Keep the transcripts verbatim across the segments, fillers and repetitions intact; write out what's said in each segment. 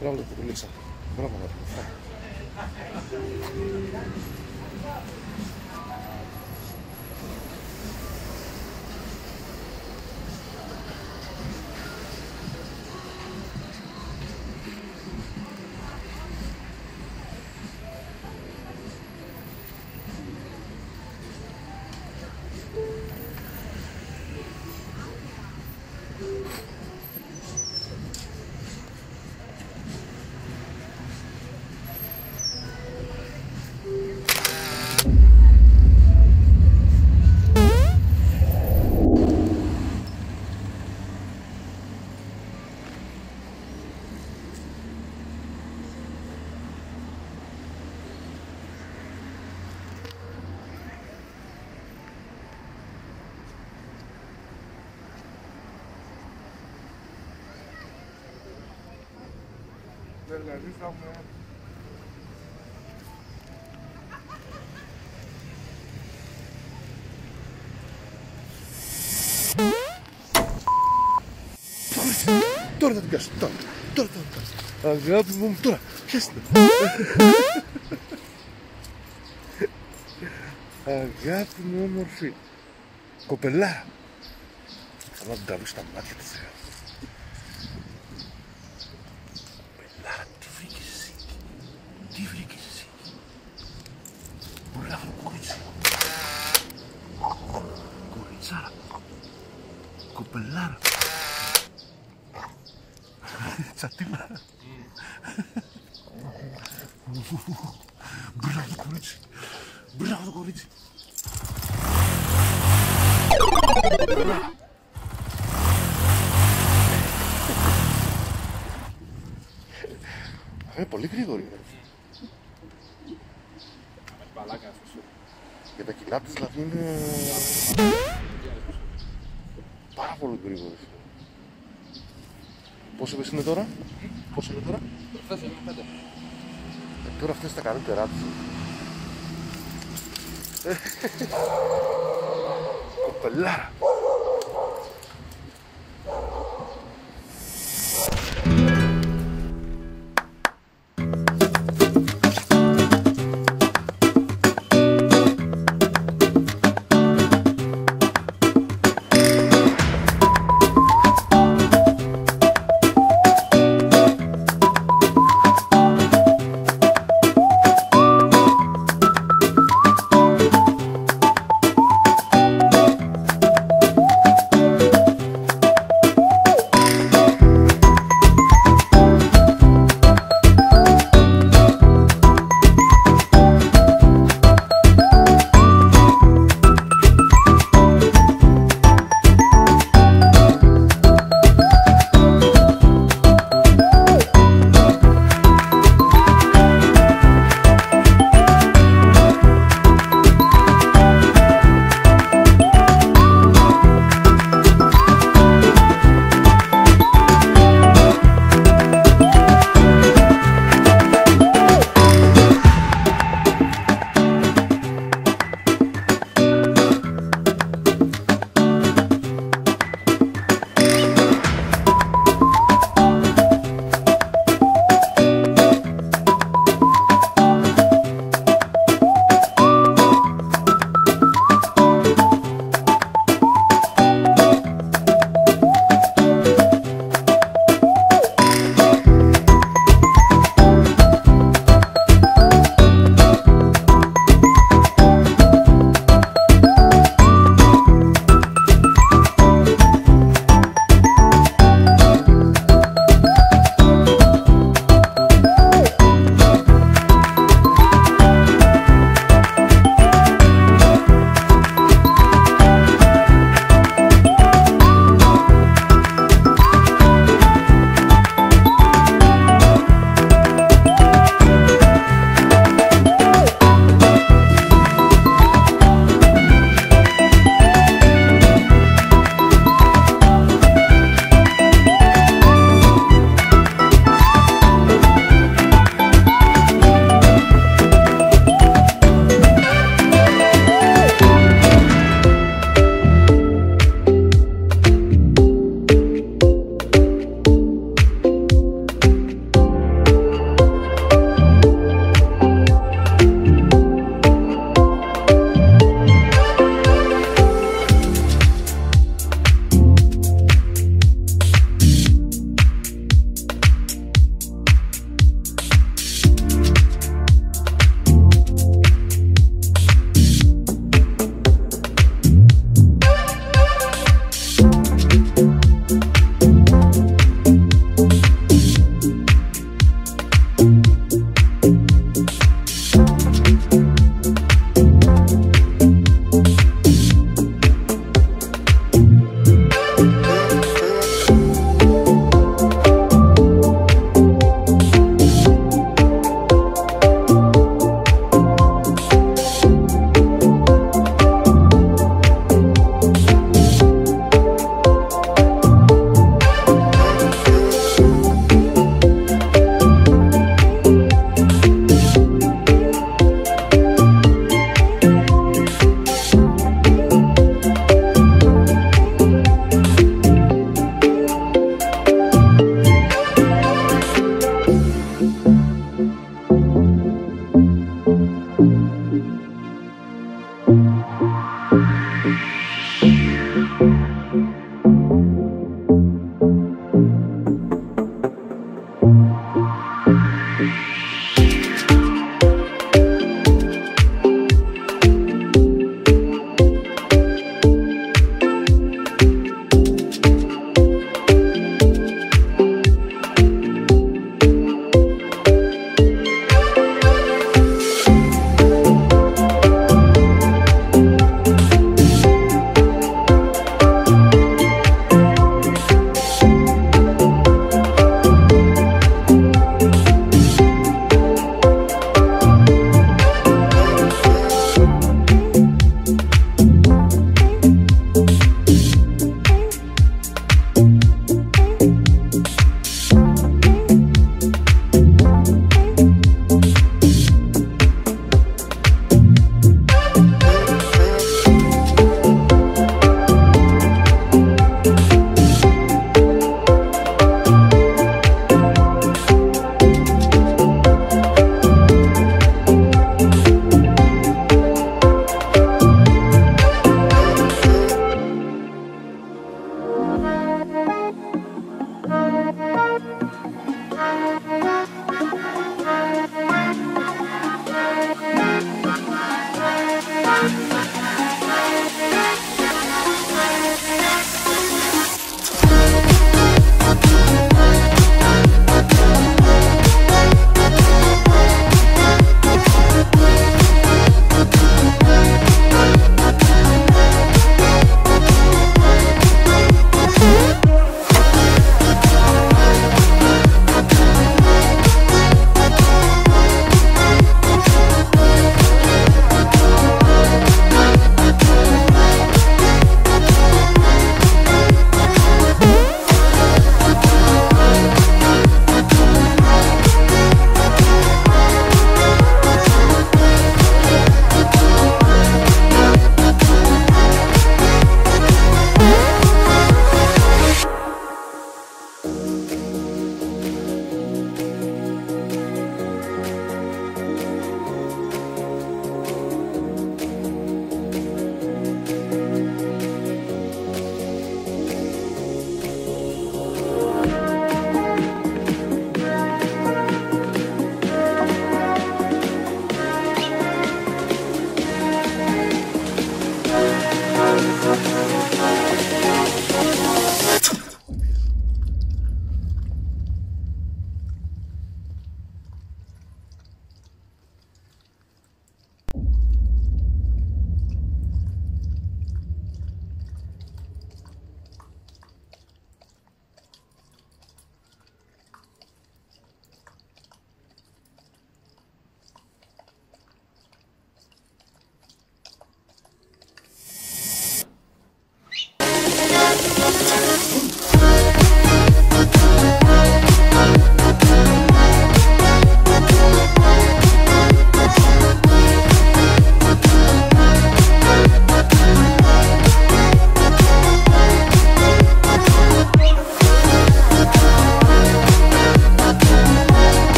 Μπράβο που κουλήξα. Μπράβο να πουλήξα. Δηλαδή θα έχουμε... Τώρα θα την πιάσω, τώρα, τώρα θα την πιάσω. Αγάπη μου, τώρα, πιάστε. Αγάπη μου, όμορφη. Κοπελά. Καλά την τραβήξω τα μάτια της. Κοπελάρα. Τσατήλαρα. Μπράβο το κορίτσι. Μπράβο το κορίτσι. Ε, πολύ γρήγορη. Για τα κιλά της δηλαδή είναι... Πάρα πολύ γρήγορα. Πόσο είναι τώρα, πόσο είναι τώρα. Ε, τώρα αυτές τα καλύτερά τους. Κοπελάρα.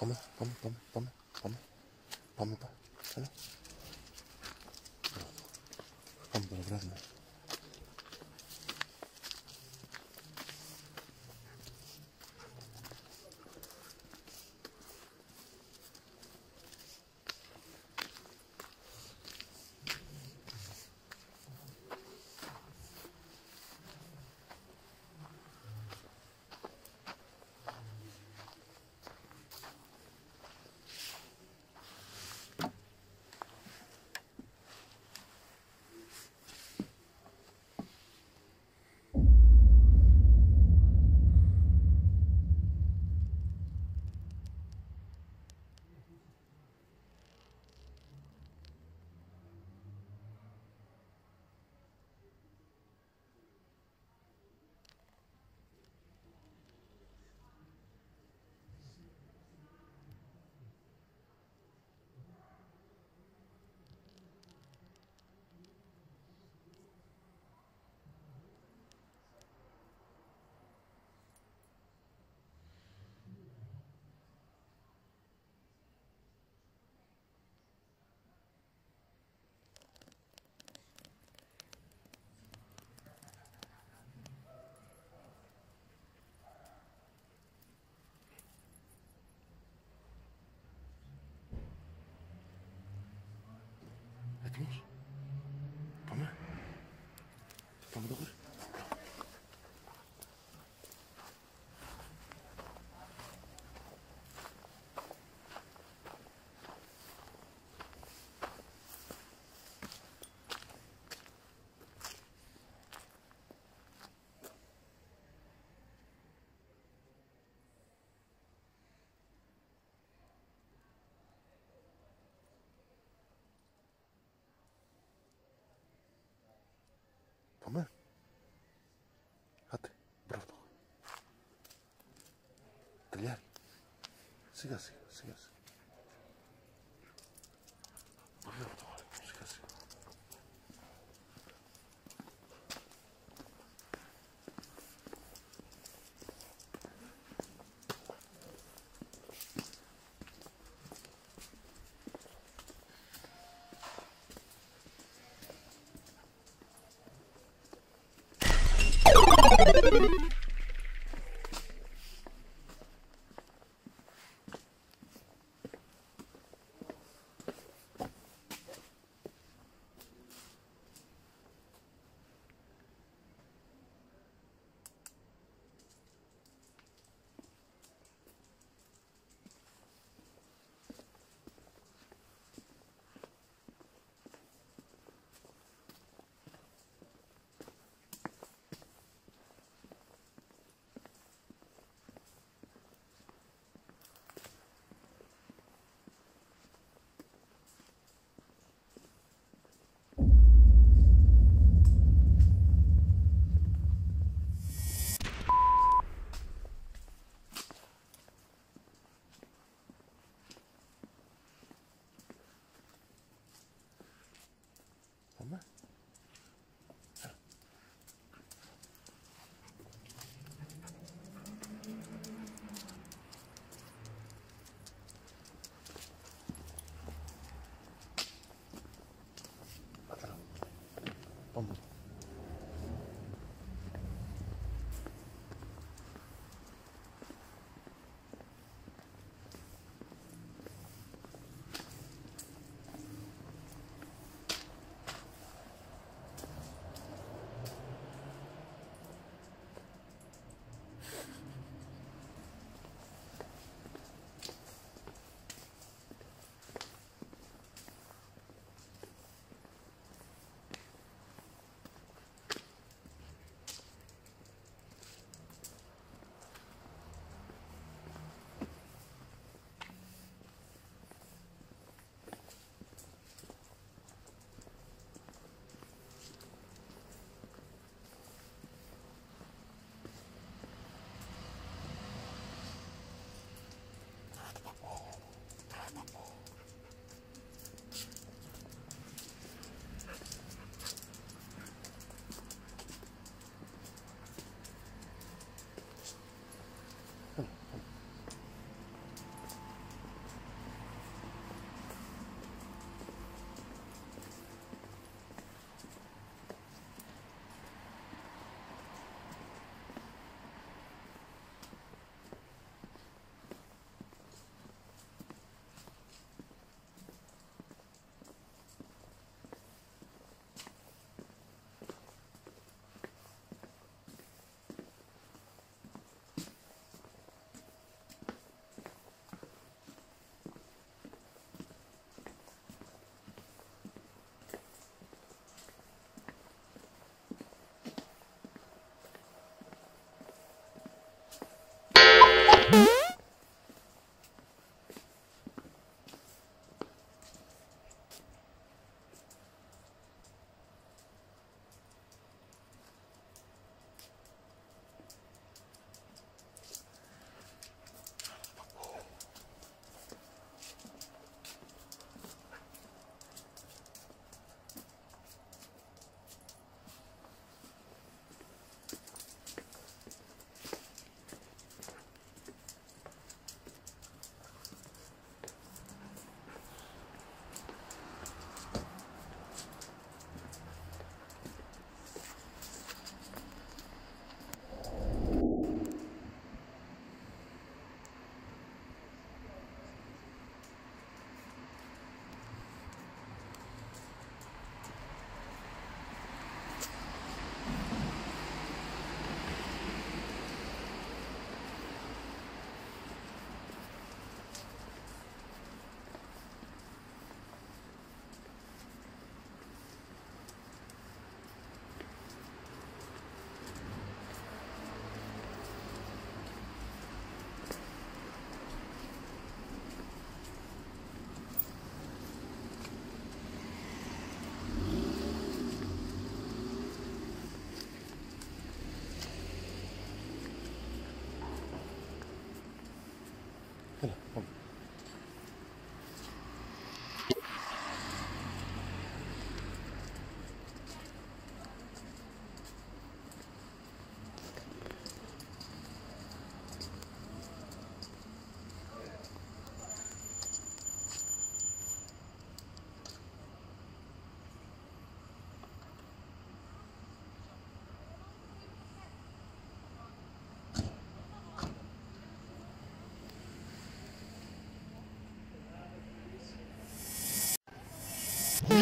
Vamos, vamos, vamos, vamos. Vamos, vamos para allá. Vamos para atrás, ¿no? Vamos a ver. Vamos. Hate, bravo. Tallar. Siga así, siga así. Siga así.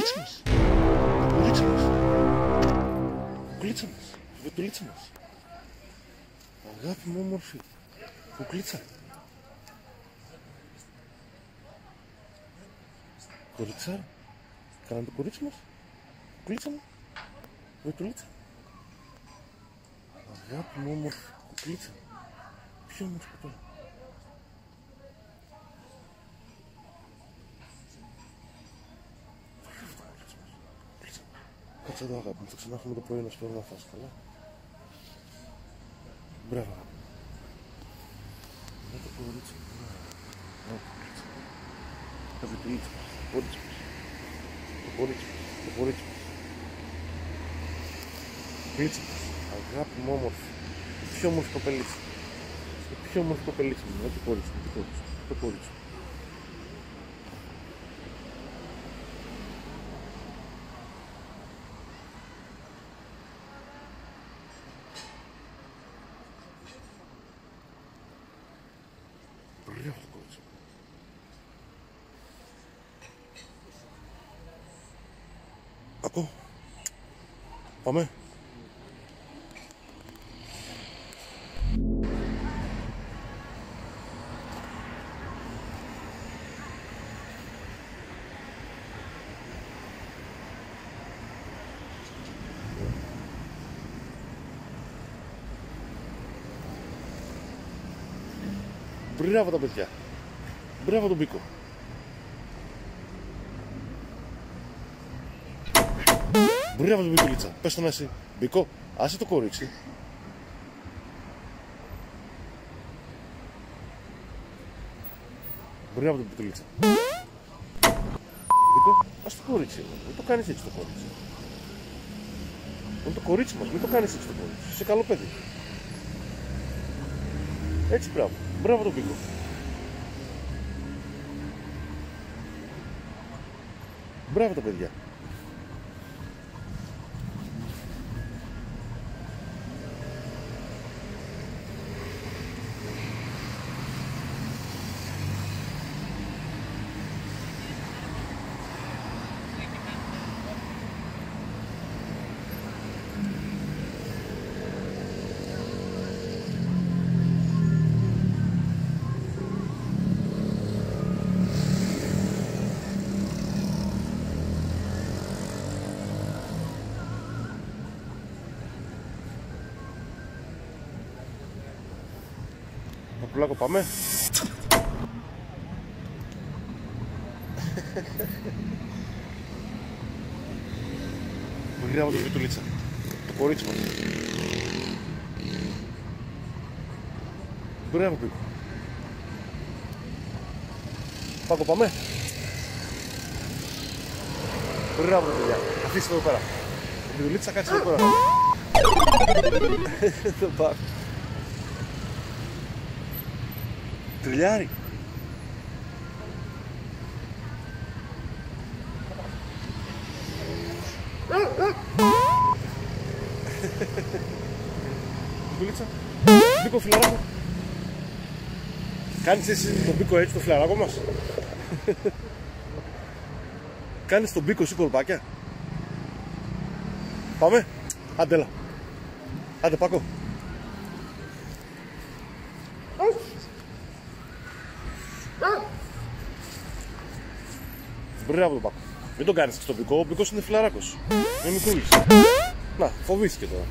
Apolítinos. Apolítinos. Απολύτιμος. Απολύτιμος. Αγάπη μου όμορφη. Κουκλίτσα. Κοριτσάρα. Κάνα το κορίτσι μας. Κουκλίτσα μου. Βετουλίτσα. Αγάπη μου όμορφη. Κουκλίτσα. Ποιο όμορφη τώρα. Κάτσε εδώ αγάπη μου, θα ξανά έχουμε το πρωί να σπέρω να φας, καλά. Μπράβο αγάπη μου. Να το κορίτσι μου, να το κορίτσι μου. Να το κορίτσι μας, το κορίτσι μας. Το κορίτσι μας, το κορίτσι μας. Το κορίτσι μας, αγάπη μου όμορφη. Το πιο όμορφη κοπελίτσι. Το πιο όμορφη κοπελίτσι μου, να το κορίτσι μου, το κορίτσι μου, το κορίτσι μου. Ωραίο κορίτσι μου. Ακούω. Πάμε. Μπράβο τα παιδιά. Μπράβο τον Μπίκο. Μπράβο τον Μπίκουλίτσα. Πες τον εσύ. Μπίκο, άσε το κορίτσι. Μπράβο τον Μπίκουλίτσα. Μπίκο, άσε το κορίτσι. Μην το κάνεις έτσι το κορίτσι. Είναι το κορίτσι μας. Μην το κάνεις έτσι το κορίτσι. Είσαι καλό παιδί. Έτσι μπράβο. Μπράβο τον Μπίκο. Μπράβο τα παιδιά. Παπουλάκο, πάμε. Μπράβο το Βιτουλίτσα. Το κορίτσι μας. Μπράβο Πίκο. Πάκο, πάμε. Μπράβο το παιδιά. Αφήστε εδώ πέρα. Η Βιτουλίτσα κάτσε εδώ πέρα. Το Πάκο. Τριλιάρι. Μπίκουλίτσα. Μπίκο φιλαράκο. Κάνεις εσύ τον Μπίκο έτσι το φιλαράκο μας. Κάνεις τον Μπίκο εσύ κορπάκια. Πάμε. Άντε έλα. Άντε Πάκο. Μπράβο τον Πάκο. Μην τον κάνεις στον Μπίκο, ο Μπίκος είναι φιλαράκος. Είναι μικρούλης. Να, φοβήθηκε τώρα.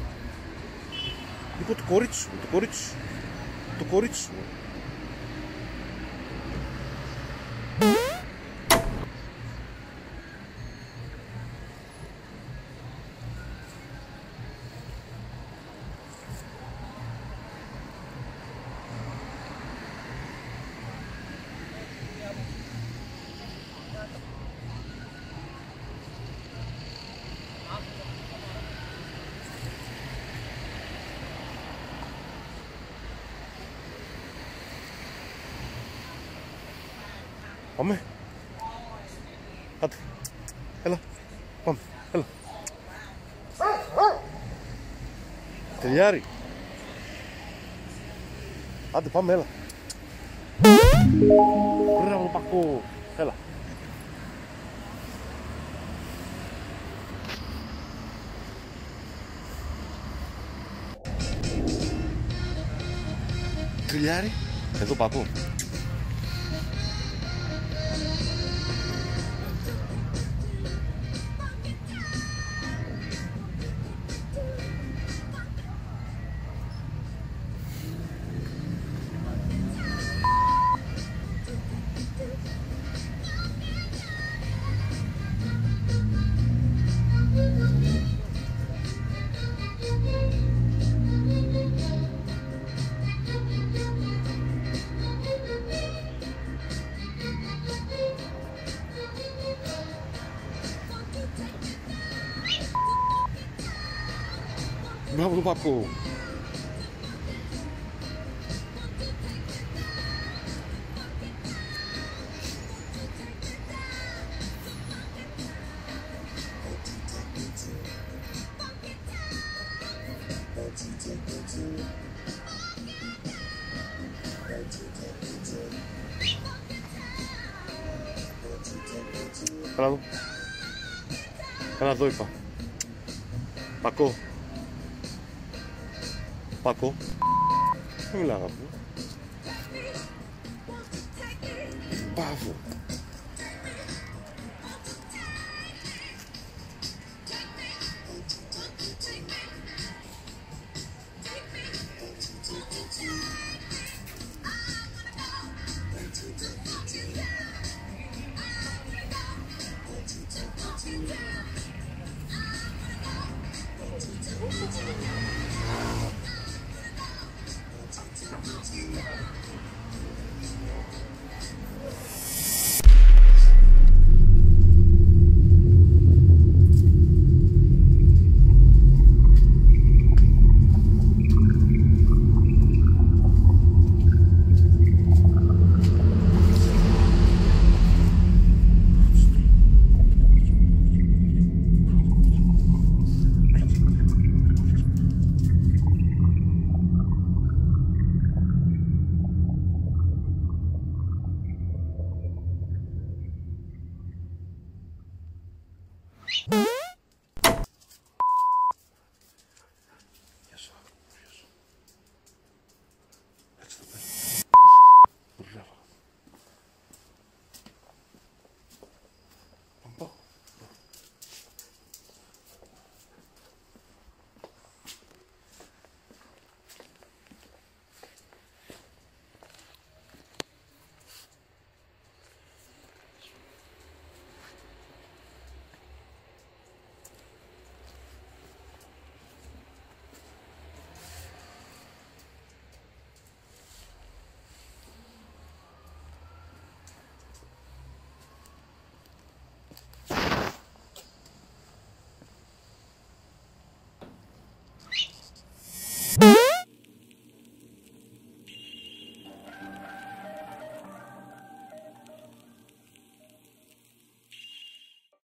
Μπίκο, το κορίτσι σου, το κορίτσι σου. Το κορίτσι σου. Πάμε. Άντε. Έλα. Πάμε. Έλα. Τελειάρι. Άντε πάμε. Έλα. Μπράβο Πάκο. Έλα. Σκυλιάρη. Εδώ παππού. Bravo do papo. Bravo. Καλά εδώ είπα. Πακό. Πακό. Δεν μιλάω αγαπητοί. Μπράβο. Bye.